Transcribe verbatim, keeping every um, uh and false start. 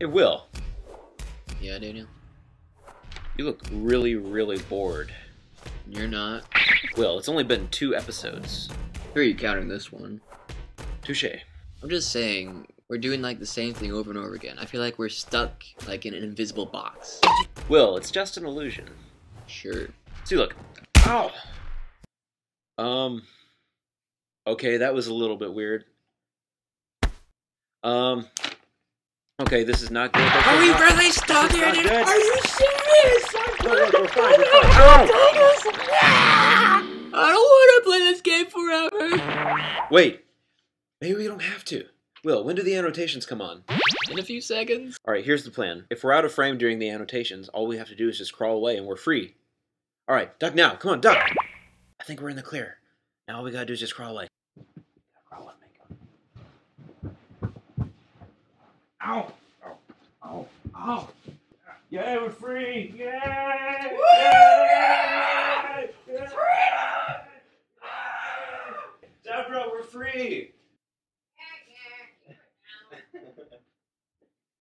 Hey, Will. Yeah, Daniel? You look really, really bored. You're not. Will, it's only been two episodes. Who are you counting this one? Touche. I'm just saying, we're doing like the same thing over and over again. I feel like we're stuck like in an invisible box. Will, it's just an illusion. Sure. See, look. Ow! Um... Okay, that was a little bit weird. Um... Okay, this is not good. That's Are we not, really stuck in it? Good. Are you serious? I'm no, no, we're fine, we're fine. I don't want to play this game forever. Wait, maybe we don't have to. Will, when do the annotations come on? In a few seconds. All right, here's the plan. If we're out of frame during the annotations, all we have to do is just crawl away and we're free. All right, duck now. Come on, duck. I think we're in the clear. Now all we got to do is just crawl away. Ow! Ow! Ow! Ow! Yeah, we're free! Yay! Woo! Yay! Freedom! Deborah, we're free!